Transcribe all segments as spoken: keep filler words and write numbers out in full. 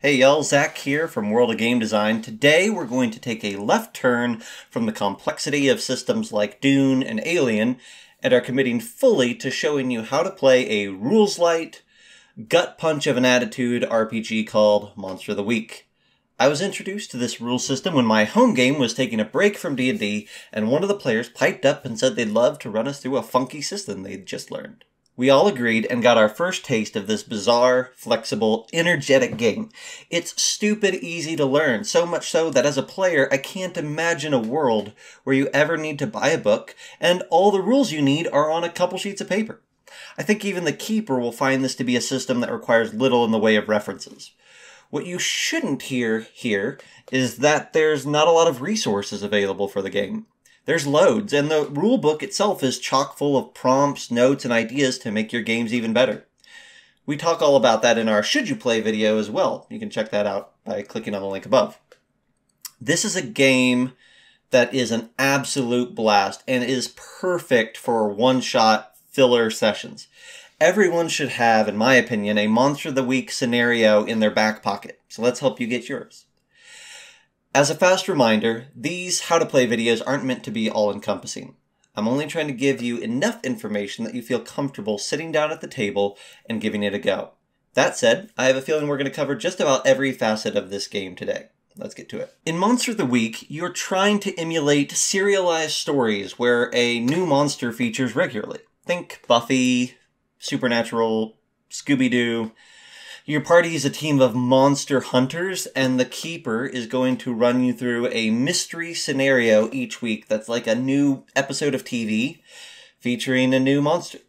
Hey y'all, Zach here from World of Game Design. Today we're going to take a left turn from the complexity of systems like Dune and Alien and are committing fully to showing you how to play a rules-light, gut-punch of an attitude R P G called Monster of the Week. I was introduced to this rule system when my home game was taking a break from D and D and one of the players piped up and said they'd love to run us through a funky system they'd just learned. We all agreed and got our first taste of this bizarre, flexible, energetic game. It's stupid easy to learn, so much so that as a player, I can't imagine a world where you ever need to buy a book, and all the rules you need are on a couple sheets of paper. I think even the Keeper will find this to be a system that requires little in the way of references. What you shouldn't hear here is that there's not a lot of resources available for the game. There's loads, and the rulebook itself is chock full of prompts, notes, and ideas to make your games even better. We talk all about that in our Should You Play video as well. You can check that out by clicking on the link above. This is a game that is an absolute blast and is perfect for one-shot filler sessions. Everyone should have, in my opinion, a Monster of the Week scenario in their back pocket, so let's help you get yours. As a fast reminder, these how-to-play videos aren't meant to be all-encompassing. I'm only trying to give you enough information that you feel comfortable sitting down at the table and giving it a go. That said, I have a feeling we're going to cover just about every facet of this game today. Let's get to it. In Monster of the Week, you're trying to emulate serialized stories where a new monster features regularly. Think Buffy, Supernatural, Scooby-Doo. Your party is a team of monster hunters, and the Keeper is going to run you through a mystery scenario each week that's like a new episode of T V featuring a new monster.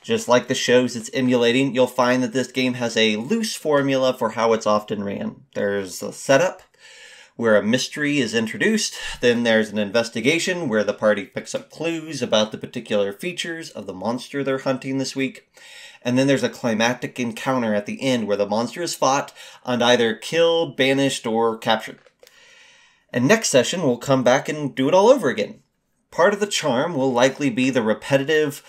Just like the shows it's emulating, you'll find that this game has a loose formula for how it's often ran. There's a setup, where a mystery is introduced, then there's an investigation where the party picks up clues about the particular features of the monster they're hunting this week. And then there's a climactic encounter at the end where the monster is fought and either killed, banished, or captured. And next session, we'll come back and do it all over again. Part of the charm will likely be the repetitive,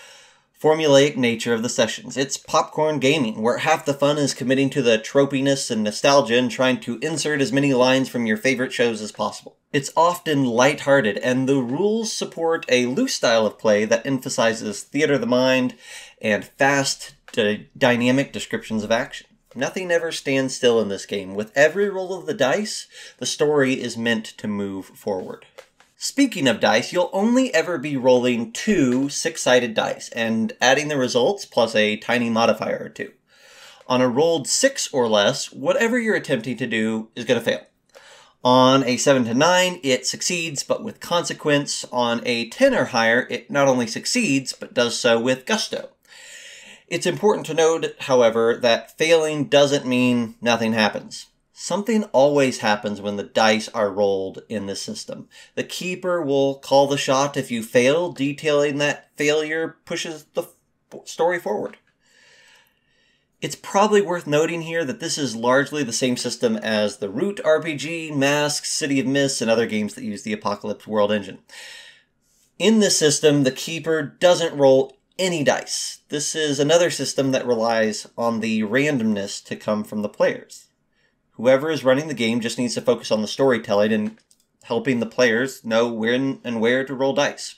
formulaic nature of the sessions. It's popcorn gaming, where half the fun is committing to the tropiness and nostalgia and trying to insert as many lines from your favorite shows as possible. It's often lighthearted, and the rules support a loose style of play that emphasizes theater of the mind and fast, dynamic descriptions of action. Nothing ever stands still in this game. With every roll of the dice, the story is meant to move forward. Speaking of dice, you'll only ever be rolling two six-sided dice and adding the results plus a tiny modifier or two. On a rolled six or less, whatever you're attempting to do is going to fail. On a seven to nine, it succeeds, but with consequence. On a ten or higher, it not only succeeds, but does so with gusto. It's important to note, however, that failing doesn't mean nothing happens. Something always happens when the dice are rolled in this system. The Keeper will call the shot if you fail, detailing that failure pushes the story forward. It's probably worth noting here that this is largely the same system as the Root R P G, Mask, City of Mists, and other games that use the Apocalypse World engine. In this system, the Keeper doesn't roll any dice. This is another system that relies on the randomness to come from the players. Whoever is running the game just needs to focus on the storytelling and helping the players know when and where to roll dice.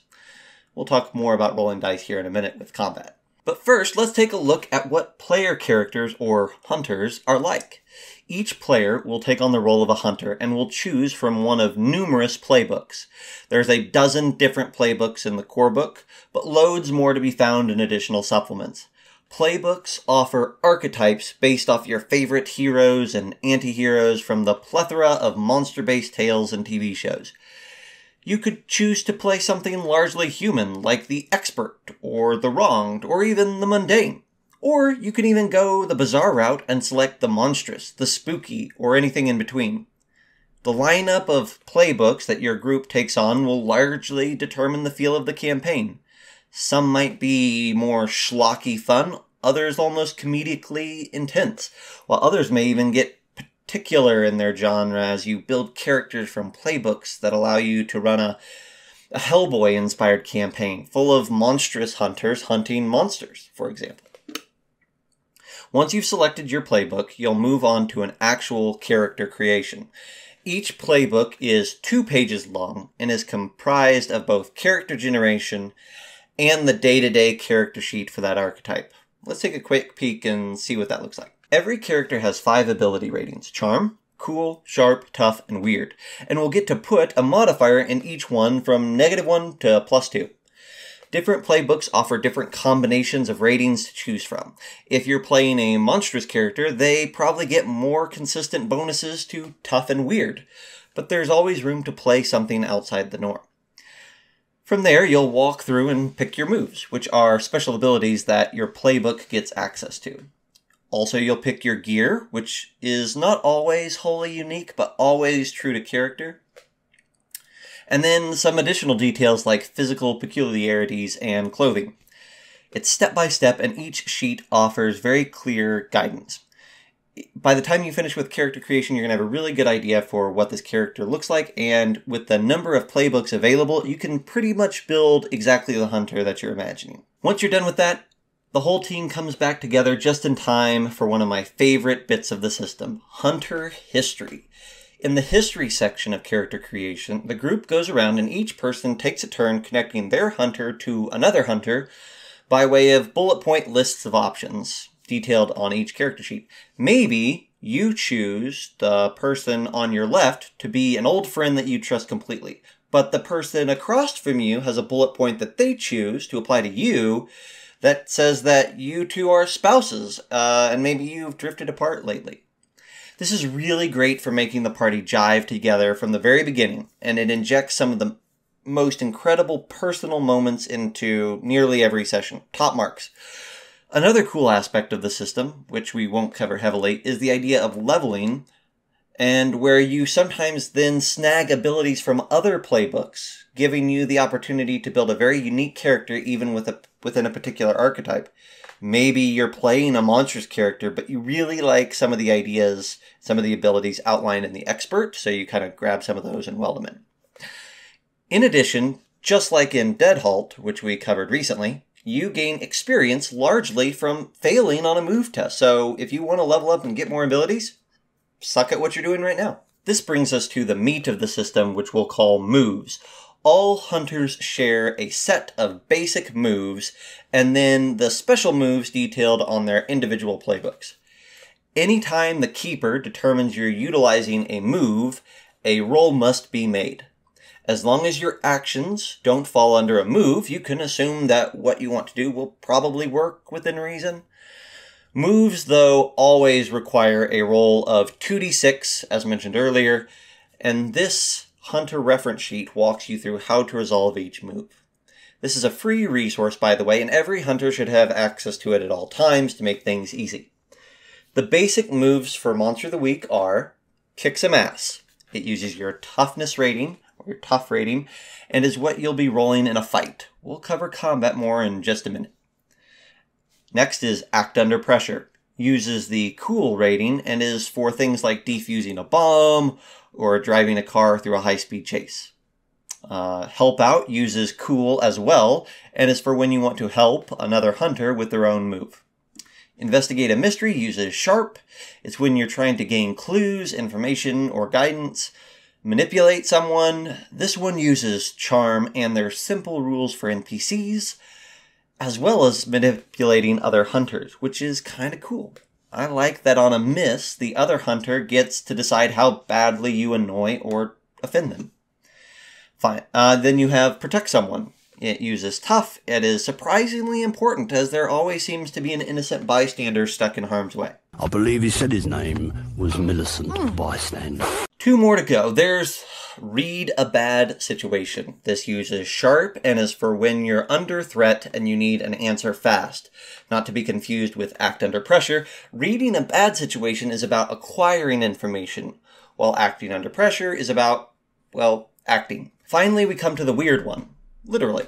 We'll talk more about rolling dice here in a minute with combat. But first, let's take a look at what player characters, or hunters, are like. Each player will take on the role of a hunter and will choose from one of numerous playbooks. There's a dozen different playbooks in the core book, but loads more to be found in additional supplements. Playbooks offer archetypes based off your favorite heroes and anti-heroes from the plethora of monster-based tales and T V shows. You could choose to play something largely human, like the expert, or the wronged, or even the mundane. Or you can even go the bizarre route and select the monstrous, the spooky, or anything in between. The lineup of playbooks that your group takes on will largely determine the feel of the campaign. Some might be more schlocky fun, others almost comedically intense, while others may even get particular in their genre as you build characters from playbooks that allow you to run a, a Hellboy-inspired campaign full of monstrous hunters hunting monsters, for example. Once you've selected your playbook, you'll move on to an actual character creation. Each playbook is two pages long and is comprised of both character generation and the day-to-day character sheet for that archetype. Let's take a quick peek and see what that looks like. Every character has five ability ratings: Charm, Cool, Sharp, Tough, and Weird. And we'll get to put a modifier in each one from negative one to plus two. Different playbooks offer different combinations of ratings to choose from. If you're playing a monstrous character, they probably get more consistent bonuses to tough and weird, but there's always room to play something outside the norm. From there, you'll walk through and pick your moves, which are special abilities that your playbook gets access to. Also, you'll pick your gear, which is not always wholly unique, but always true to character. And then some additional details like physical peculiarities and clothing. It's step-by-step, and each sheet offers very clear guidance. By the time you finish with character creation, you're going to have a really good idea for what this character looks like, and with the number of playbooks available, you can pretty much build exactly the hunter that you're imagining. Once you're done with that, the whole team comes back together just in time for one of my favorite bits of the system, Hunter History. In the history section of character creation, the group goes around and each person takes a turn connecting their hunter to another hunter by way of bullet point lists of options detailed on each character sheet. Maybe you choose the person on your left to be an old friend that you trust completely, but the person across from you has a bullet point that they choose to apply to you that says that you two are spouses, uh, and maybe you've drifted apart lately. This is really great for making the party jive together from the very beginning, and it injects some of the most incredible personal moments into nearly every session. Top marks. Another cool aspect of the system, which we won't cover heavily, is the idea of leveling, and where you sometimes then snag abilities from other playbooks, giving you the opportunity to build a very unique character even with a, within a particular archetype. Maybe you're playing a monstrous character, but you really like some of the ideas, some of the abilities outlined in the expert, so you kind of grab some of those and weld them in. In addition, just like in Dead Halt, which we covered recently, you gain experience largely from failing on a move test. So if you want to level up and get more abilities, suck at what you're doing right now. This brings us to the meat of the system, which we'll call moves. All hunters share a set of basic moves, and then the special moves detailed on their individual playbooks. Anytime the keeper determines you're utilizing a move, a roll must be made. As long as your actions don't fall under a move, you can assume that what you want to do will probably work within reason. Moves, though, always require a roll of two d six, as mentioned earlier, and this Hunter reference sheet walks you through how to resolve each move. This is a free resource, by the way, and every hunter should have access to it at all times to make things easy. The basic moves for Monster of the Week are Kick Some Ass. It uses your toughness rating, or your tough rating, and is what you'll be rolling in a fight. We'll cover combat more in just a minute. Next is Act Under Pressure. Uses the cool rating and is for things like defusing a bomb, or driving a car through a high-speed chase. Uh, help Out uses cool as well, and is for when you want to help another hunter with their own move. Investigate a Mystery uses sharp. It's when you're trying to gain clues, information, or guidance. Manipulate someone. This one uses charm, and there's simple rules for N P Cs, as well as manipulating other hunters, which is kind of cool. I like that on a miss, the other hunter gets to decide how badly you annoy or offend them. Fine. Uh, then you have Protect Someone. It uses tough. It is surprisingly important, as there always seems to be an innocent bystander stuck in harm's way. I believe he said his name was Millicent mm. Bystander. Two more to go. There's Read a Bad Situation. This uses sharp and is for when you're under threat and you need an answer fast. Not to be confused with Act Under Pressure, reading a bad situation is about acquiring information, while acting under pressure is about, well, acting. Finally, we come to the weird one. Literally.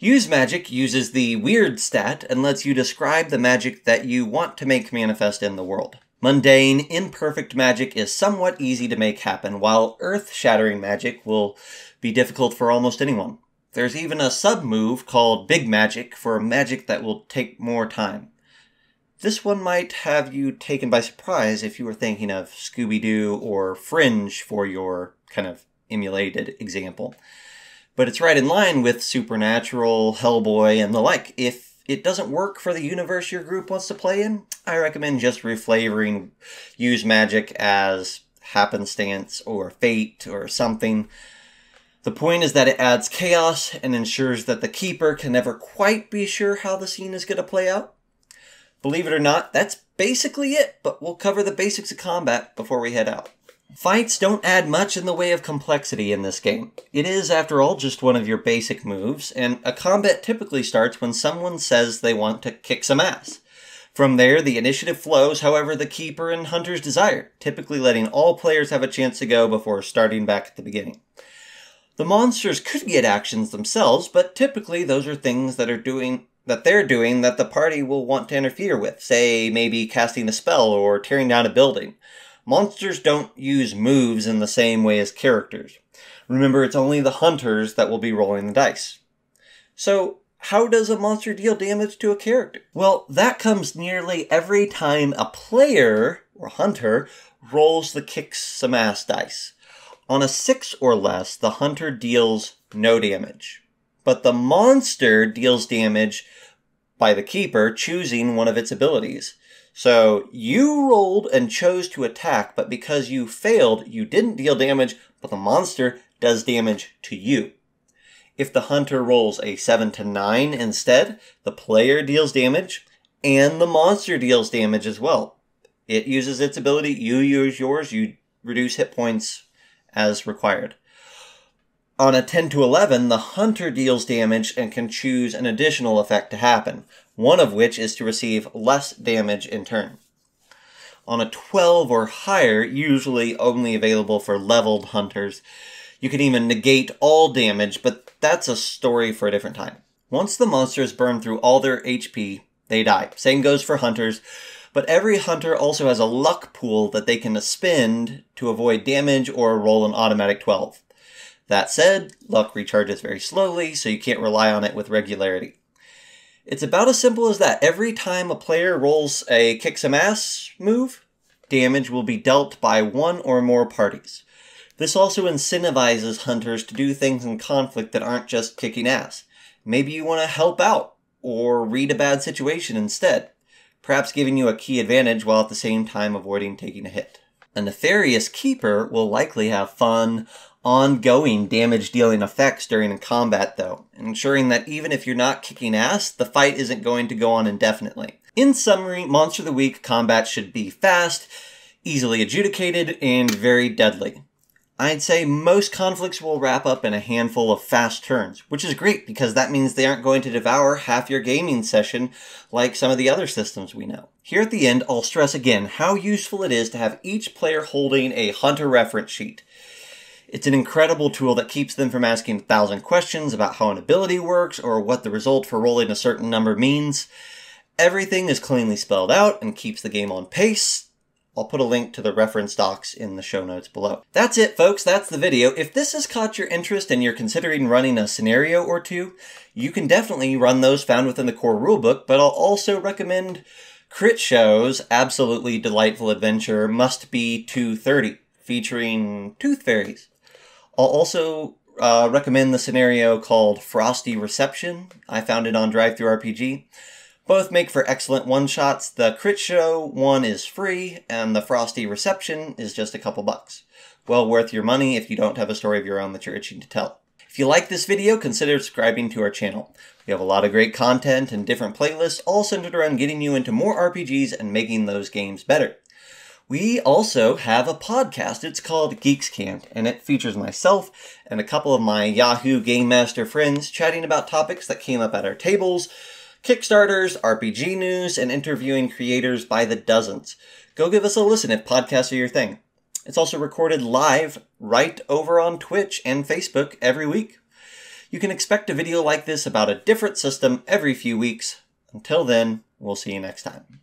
Use Magic uses the weird stat and lets you describe the magic that you want to make manifest in the world. Mundane, imperfect magic is somewhat easy to make happen, while earth-shattering magic will be difficult for almost anyone. There's even a sub-move called Big Magic for magic that will take more time. This one might have you taken by surprise if you were thinking of Scooby-Doo or Fringe for your kind of emulated example. But it's right in line with Supernatural, Hellboy, and the like. If it doesn't work for the universe your group wants to play in, I recommend just reflavoring use magic as happenstance or fate or something. The point is that it adds chaos and ensures that the keeper can never quite be sure how the scene is going to play out. Believe it or not, that's basically it, but we'll cover the basics of combat before we head out. Fights don't add much in the way of complexity in this game. It is, after all, just one of your basic moves, and a combat typically starts when someone says they want to kick some ass. From there, the initiative flows however the keeper and hunters desire, typically letting all players have a chance to go before starting back at the beginning. The monsters could get actions themselves, but typically those are things that are doing... that they're doing that the party will want to interfere with, say maybe casting a spell or tearing down a building. Monsters don't use moves in the same way as characters. Remember, it's only the hunters that will be rolling the dice. So, how does a monster deal damage to a character? Well, that comes nearly every time a player, or hunter, rolls the kick some ass dice. On a six or less, the hunter deals no damage. But the monster deals damage by the keeper choosing one of its abilities. So you rolled and chose to attack, but because you failed, you didn't deal damage, but the monster does damage to you. If the hunter rolls a seven to nine instead, the player deals damage, and the monster deals damage as well. It uses its ability, you use yours, you reduce hit points as required. On a ten to eleven, the hunter deals damage and can choose an additional effect to happen, one of which is to receive less damage in turn. On a twelve or higher, usually only available for leveled hunters, you can even negate all damage, but that's a story for a different time. Once the monsters burn through all their H P, they die. Same goes for hunters, but every hunter also has a luck pool that they can spend to avoid damage or roll an automatic twelve. That said, luck recharges very slowly, so you can't rely on it with regularity. It's about as simple as that. Every time a player rolls a kick some ass move, damage will be dealt by one or more parties. This also incentivizes hunters to do things in conflict that aren't just kicking ass. Maybe you want to help out, or read a bad situation instead, perhaps giving you a key advantage while at the same time avoiding taking a hit. A nefarious keeper will likely have fun, ongoing damage-dealing effects during a combat, though, ensuring that even if you're not kicking ass, the fight isn't going to go on indefinitely. In summary, Monster of the Week combat should be fast, easily adjudicated, and very deadly. I'd say most conflicts will wrap up in a handful of fast turns, which is great because that means they aren't going to devour half your gaming session like some of the other systems we know. Here at the end, I'll stress again how useful it is to have each player holding a hunter reference sheet. It's an incredible tool that keeps them from asking a thousand questions about how an ability works or what the result for rolling a certain number means. Everything is cleanly spelled out and keeps the game on pace. I'll put a link to the reference docs in the show notes below. That's it, folks. That's the video. If this has caught your interest and you're considering running a scenario or two, you can definitely run those found within the core rulebook, but I'll also recommend Crit Show's Absolutely Delightful Adventure Must Be two thirty, featuring tooth fairies. I'll also uh, recommend the scenario called Frosty Reception. I found it on DriveThruRPG. Both make for excellent one-shots. The Crit Show one is free, and the Frosty Reception is just a couple bucks. Well worth your money if you don't have a story of your own that you're itching to tell. If you like this video, consider subscribing to our channel. We have a lot of great content and different playlists, all centered around getting you into more R P Gs and making those games better. We also have a podcast. It's called Geeks Can't, and it features myself and a couple of my Yahoo Game Master friends chatting about topics that came up at our tables, Kickstarters, R P G news, and interviewing creators by the dozens. Go give us a listen if podcasts are your thing. It's also recorded live right over on Twitch and Facebook every week. You can expect a video like this about a different system every few weeks. Until then, we'll see you next time.